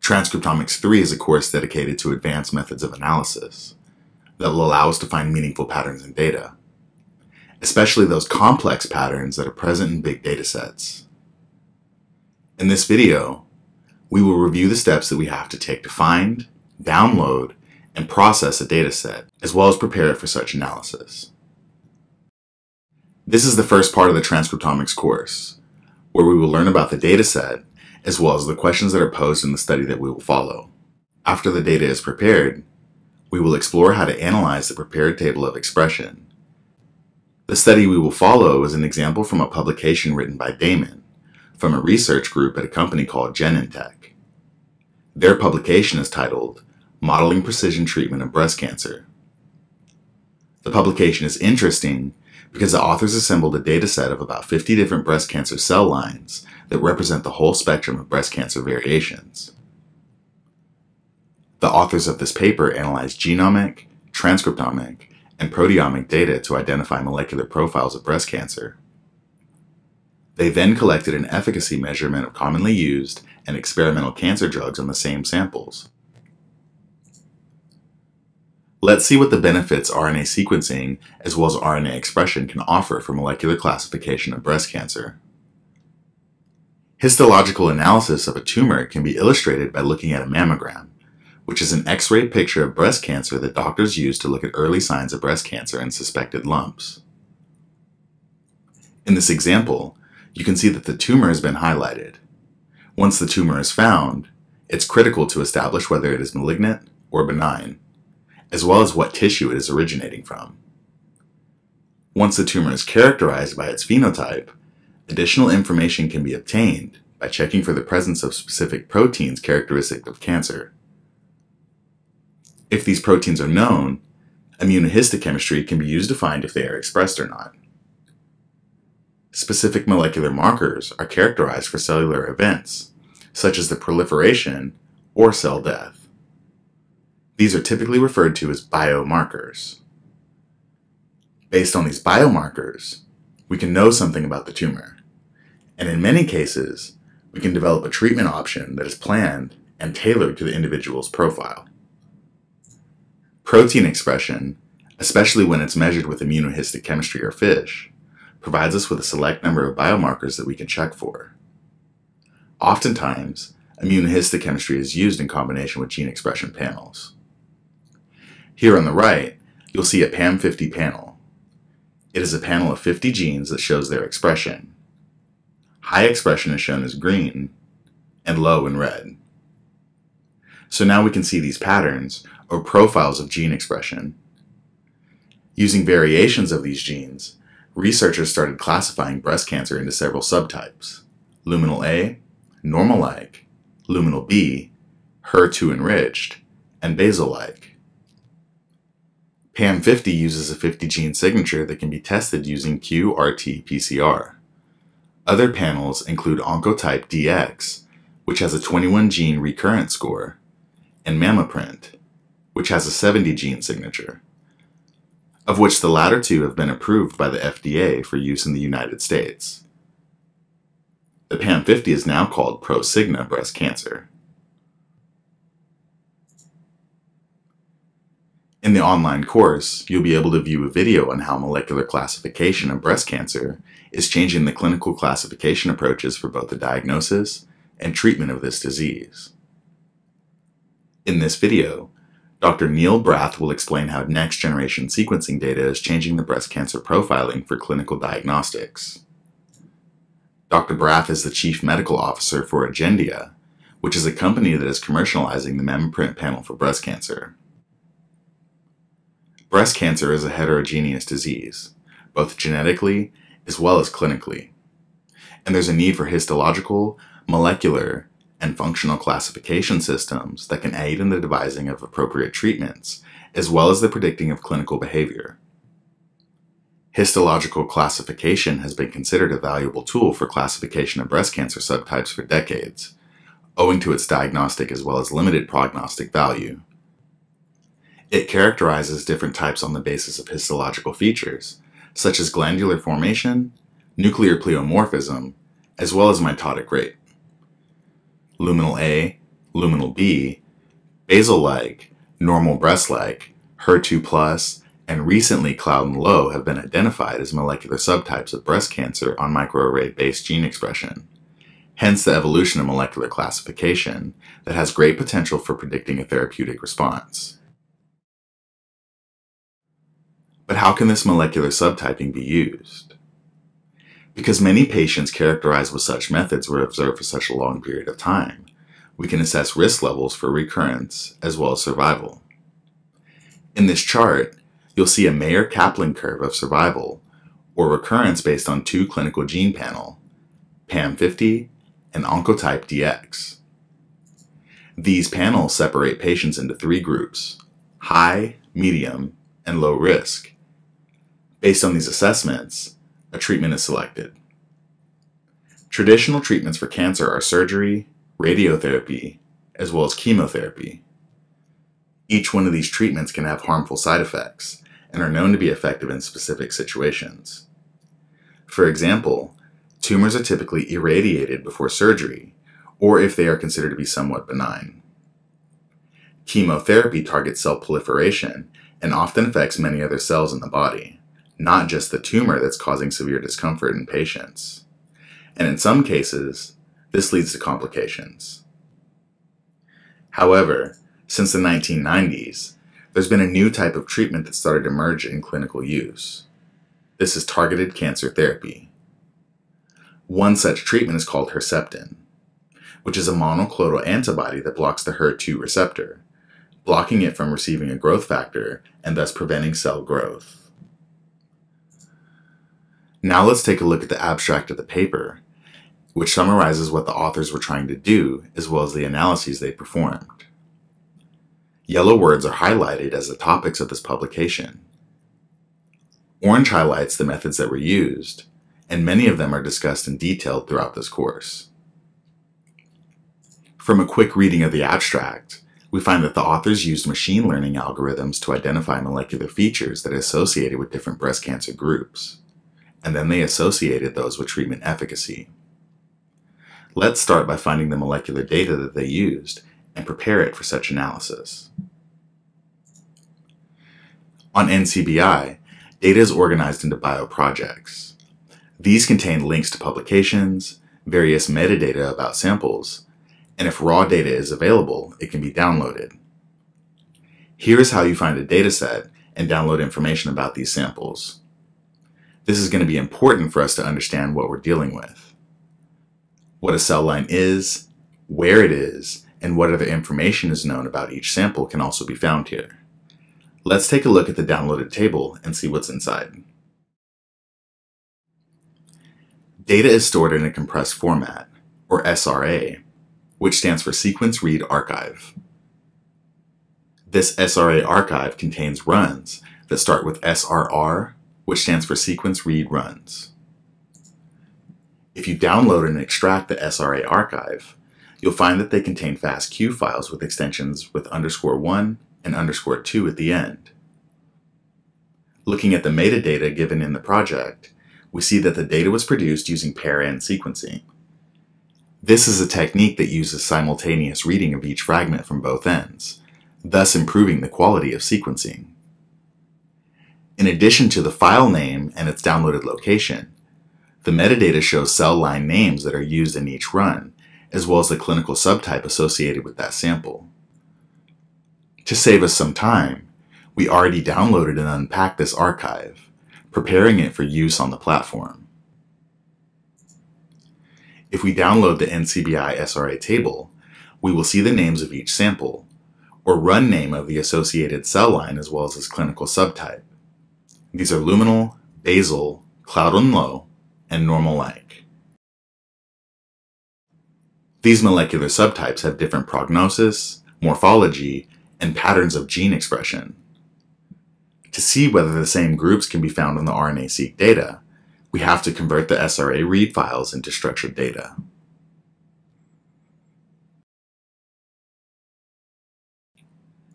Transcriptomics 3 is a course dedicated to advanced methods of analysis that will allow us to find meaningful patterns in data, especially those complex patterns that are present in big data sets. In this video, we will review the steps that we have to take to find, download, and process a data set, as well as prepare it for such analysis. This is the first part of the transcriptomics course, where we will learn about the data set, as well as the questions that are posed in the study that we will follow. After the data is prepared, we will explore how to analyze the prepared table of expression. The study we will follow is an example from a publication written by Daemen from a research group at a company called Genentech. Their publication is titled Modeling Precision Treatment of Breast Cancer. The publication is interesting because the authors assembled a data set of about 50 different breast cancer cell lines that represent the whole spectrum of breast cancer variations. The authors of this paper analyzed genomic, transcriptomic, and proteomic data to identify molecular profiles of breast cancer. They then collected an efficacy measurement of commonly used and experimental cancer drugs on the same samples. Let's see what the benefits RNA sequencing as well as RNA expression can offer for molecular classification of breast cancer. Histological analysis of a tumor can be illustrated by looking at a mammogram, which is an X-ray picture of breast cancer that doctors use to look at early signs of breast cancer and suspected lumps. In this example, you can see that the tumor has been highlighted. Once the tumor is found, it's critical to establish whether it is malignant or benign, as well as what tissue it is originating from. Once the tumor is characterized by its phenotype, additional information can be obtained by checking for the presence of specific proteins characteristic of cancer. If these proteins are known, immunohistochemistry can be used to find if they are expressed or not. Specific molecular markers are characterized for cellular events, such as the proliferation or cell death. These are typically referred to as biomarkers. Based on these biomarkers, we can know something about the tumor, and in many cases, we can develop a treatment option that is planned and tailored to the individual's profile. Protein expression, especially when it's measured with immunohistochemistry or FISH, provides us with a select number of biomarkers that we can check for. Oftentimes, immunohistochemistry is used in combination with gene expression panels. Here on the right, you'll see a PAM50 panel. It is a panel of 50 genes that shows their expression. High expression is shown as green, and low in red. So now we can see these patterns or profiles of gene expression. Using variations of these genes, researchers started classifying breast cancer into several subtypes: luminal A, normal-like, luminal B, HER2-enriched, and basal-like. PAM50 uses a 50-gene signature that can be tested using QRT-PCR. Other panels include Oncotype DX, which has a 21-gene recurrent score, and MammaPrint, which has a 70-gene signature, of which the latter two have been approved by the FDA for use in the United States. The PAM50 is now called ProSigna breast cancer. In the online course, you'll be able to view a video on how molecular classification of breast cancer is changing the clinical classification approaches for both the diagnosis and treatment of this disease. In this video, Dr. Neil Brath will explain how next-generation sequencing data is changing the breast cancer profiling for clinical diagnostics. Dr. Brath is the Chief Medical Officer for Agendia, which is a company that is commercializing the MammaPrint panel for breast cancer. Breast cancer is a heterogeneous disease, both genetically as well as clinically, and there's a need for histological, molecular, and functional classification systems that can aid in the devising of appropriate treatments, as well as the predicting of clinical behavior. Histological classification has been considered a valuable tool for classification of breast cancer subtypes for decades, owing to its diagnostic as well as limited prognostic value. It characterizes different types on the basis of histological features, such as glandular formation, nuclear pleomorphism, as well as mitotic rate. Luminal A, luminal B, basal-like, normal breast-like, HER2+, and recently cloud and low have been identified as molecular subtypes of breast cancer on microarray-based gene expression. Hence the evolution of molecular classification that has great potential for predicting a therapeutic response. But how can this molecular subtyping be used? Because many patients characterized with such methods were observed for such a long period of time, we can assess risk levels for recurrence as well as survival. In this chart, you'll see a Mayer-Kaplan curve of survival or recurrence based on two clinical gene panels, PAM50 and Oncotype DX. These panels separate patients into three groups, high, medium, and low risk. Based on these assessments, a treatment is selected. Traditional treatments for cancer are surgery, radiotherapy, as well as chemotherapy. Each one of these treatments can have harmful side effects and are known to be effective in specific situations. For example, tumors are typically irradiated before surgery, or if they are considered to be somewhat benign. Chemotherapy targets cell proliferation and often affects many other cells in the body, not just the tumor that's causing severe discomfort in patients. And in some cases, this leads to complications. However, since the 1990s, there's been a new type of treatment that started to emerge in clinical use. This is targeted cancer therapy. One such treatment is called Herceptin, which is a monoclonal antibody that blocks the HER2 receptor, blocking it from receiving a growth factor and thus preventing cell growth. Now let's take a look at the abstract of the paper, which summarizes what the authors were trying to do as well as the analyses they performed. Yellow words are highlighted as the topics of this publication. Orange highlights the methods that were used, and many of them are discussed in detail throughout this course. From a quick reading of the abstract, we find that the authors used machine learning algorithms to identify molecular features that are associated with different breast cancer groups, and then they associated those with treatment efficacy. Let's start by finding the molecular data that they used and prepare it for such analysis. On NCBI, data is organized into bioprojects. These contain links to publications, various metadata about samples, and if raw data is available, it can be downloaded. Here is how you find a dataset and download information about these samples. This is going to be important for us to understand what we're dealing with. What a cell line is, where it is, and what other information is known about each sample can also be found here. Let's take a look at the downloaded table and see what's inside. Data is stored in a compressed format, or SRA, which stands for Sequence Read Archive. This SRA archive contains runs that start with SRR, which stands for Sequence Read Runs. If you download and extract the SRA archive, you'll find that they contain FASTQ files with extensions with _1 and _2 at the end. Looking at the metadata given in the project, we see that the data was produced using pair-end sequencing. This is a technique that uses simultaneous reading of each fragment from both ends, thus improving the quality of sequencing. In addition to the file name and its downloaded location, the metadata shows cell line names that are used in each run, as well as the clinical subtype associated with that sample. To save us some time, we already downloaded and unpacked this archive, preparing it for use on the platform. If we download the NCBI SRA table, we will see the names of each sample, or run name of the associated cell line as well as its clinical subtype. These are luminal, basal, cloud and low, and normal-like. These molecular subtypes have different prognosis, morphology, and patterns of gene expression. To see whether the same groups can be found in the RNA-seq data, we have to convert the SRA read files into structured data.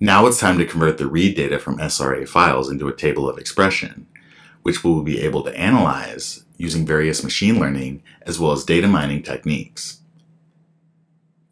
Now it's time to convert the read data from SRA files into a table of expression, which we will be able to analyze using various machine learning as well as data mining techniques.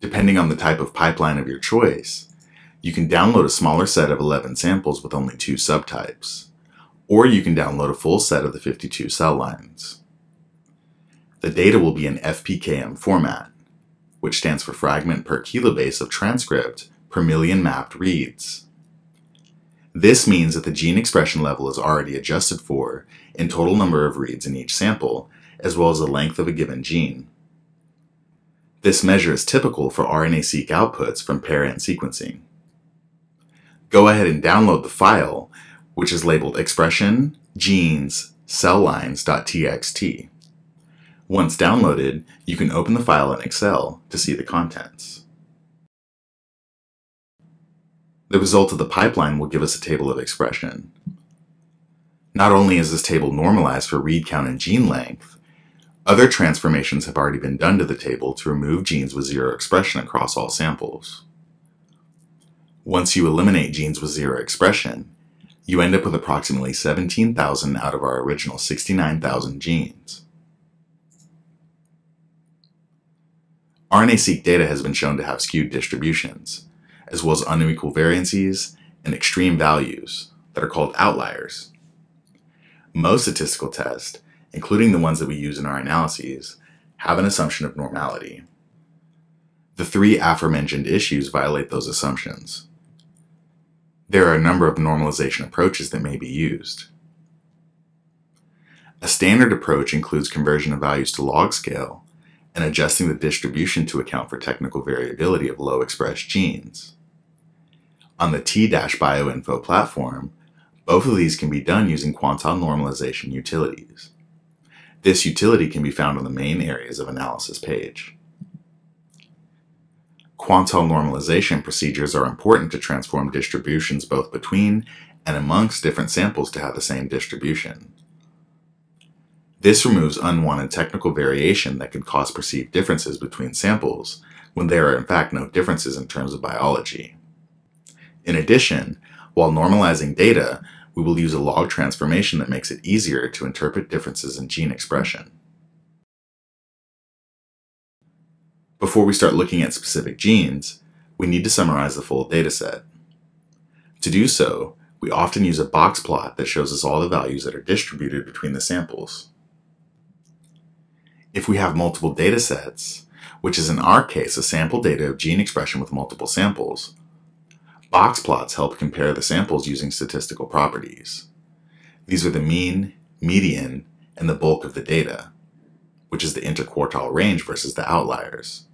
Depending on the type of pipeline of your choice, you can download a smaller set of 11 samples with only 2 subtypes, or you can download a full set of the 52 cell lines. The data will be in FPKM format, which stands for fragment per kilobase of transcript per million mapped reads. This means that the gene expression level is already adjusted for in total number of reads in each sample, as well as the length of a given gene. This measure is typical for RNA-seq outputs from parent sequencing. Go ahead and download the file, which is labeled expression genes cell lines.txt. Once downloaded, you can open the file in Excel to see the contents. The result of the pipeline will give us a table of expression. Not only is this table normalized for read count and gene length, other transformations have already been done to the table to remove genes with zero expression across all samples. Once you eliminate genes with zero expression, you end up with approximately 17,000 out of our original 69,000 genes. RNA-seq data has been shown to have skewed distributions, as well as unequal variances and extreme values that are called outliers. Most statistical tests, including the ones that we use in our analyses, have an assumption of normality. The 3 aforementioned issues violate those assumptions. There are a number of normalization approaches that may be used. A standard approach includes conversion of values to log scale and adjusting the distribution to account for technical variability of low expressed genes. On the T-BioInfo platform, both of these can be done using quantile normalization utilities. This utility can be found on the main areas of analysis page. Quantile normalization procedures are important to transform distributions both between and amongst different samples to have the same distribution. This removes unwanted technical variation that could cause perceived differences between samples when there are in fact no differences in terms of biology. In addition, while normalizing data, we will use a log transformation that makes it easier to interpret differences in gene expression. Before we start looking at specific genes, we need to summarize the full dataset. To do so, we often use a box plot that shows us all the values that are distributed between the samples. If we have multiple datasets, which is in our case a sample data of gene expression with multiple samples, box plots help compare the samples using statistical properties. These are the mean, median, and the bulk of the data, which is the interquartile range versus the outliers.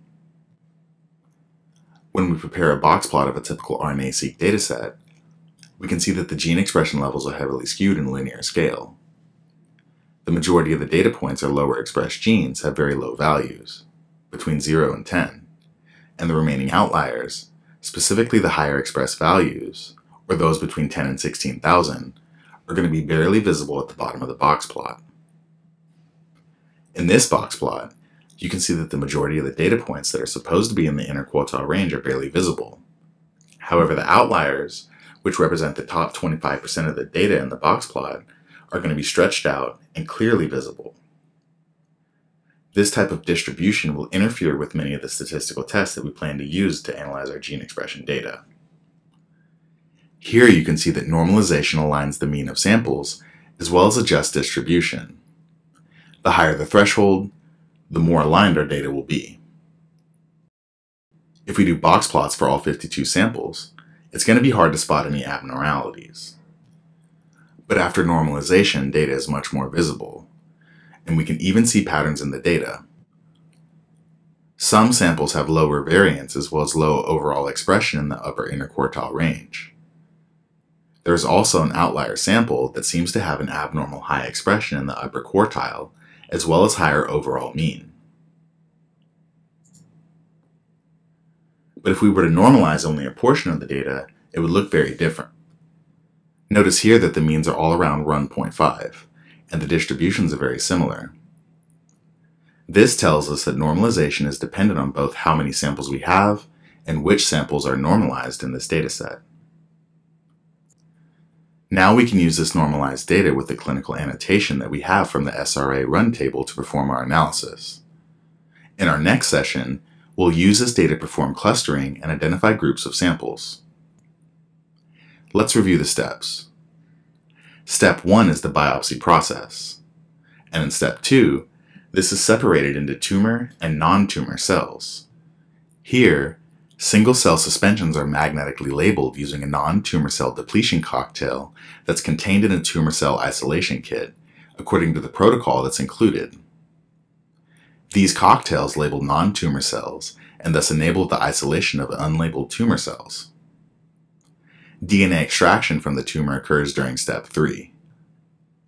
When we prepare a box plot of a typical RNA-seq dataset, we can see that the gene expression levels are heavily skewed in linear scale. The majority of the data points are lower expressed genes have very low values, between 0 and 10, and the remaining outliers, specifically the higher expressed values, or those between 10 and 16,000, are going to be barely visible at the bottom of the box plot. In this box plot, you can see that the majority of the data points that are supposed to be in the interquartile range are barely visible. However, the outliers, which represent the top 25% of the data in the box plot, are going to be stretched out and clearly visible. This type of distribution will interfere with many of the statistical tests that we plan to use to analyze our gene expression data. Here you can see that normalization aligns the mean of samples as well as adjusts distribution. The higher the threshold, the more aligned our data will be. If we do box plots for all 52 samples, it's going to be hard to spot any abnormalities. But after normalization, data is much more visible, and we can even see patterns in the data. Some samples have lower variance as well as low overall expression in the upper interquartile range. There is also an outlier sample that seems to have an abnormal high expression in the upper quartile as well as higher overall mean. But if we were to normalize only a portion of the data, it would look very different. Notice here that the means are all around 1.5. and the distributions are very similar. This tells us that normalization is dependent on both how many samples we have and which samples are normalized in this dataset. Now we can use this normalized data with the clinical annotation that we have from the SRA run table to perform our analysis. In our next session, We'll use this data to perform clustering and identify groups of samples. Let's review the steps. Step 1 is the biopsy process. And in Step 2, this is separated into tumor and non-tumor cells. Here, single cell suspensions are magnetically labeled using a non-tumor cell depletion cocktail that's contained in a tumor cell isolation kit, according to the protocol that's included. These cocktails label non-tumor cells and thus enable the isolation of unlabeled tumor cells. DNA extraction from the tumor occurs during Step 3.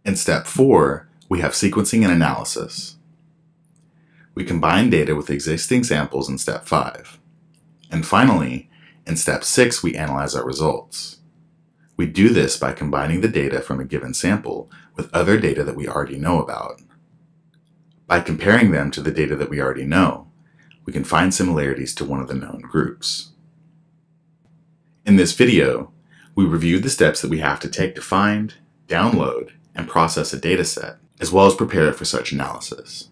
In Step 4, we have sequencing and analysis. We combine data with existing samples in Step 5. And finally, in Step 6, we analyze our results. We do this by combining the data from a given sample with other data that we already know about. By comparing them to the data that we already know, we can find similarities to one of the known groups. In this video, we reviewed the steps that we have to take to find, download, and process a dataset, as well as prepare for such analysis.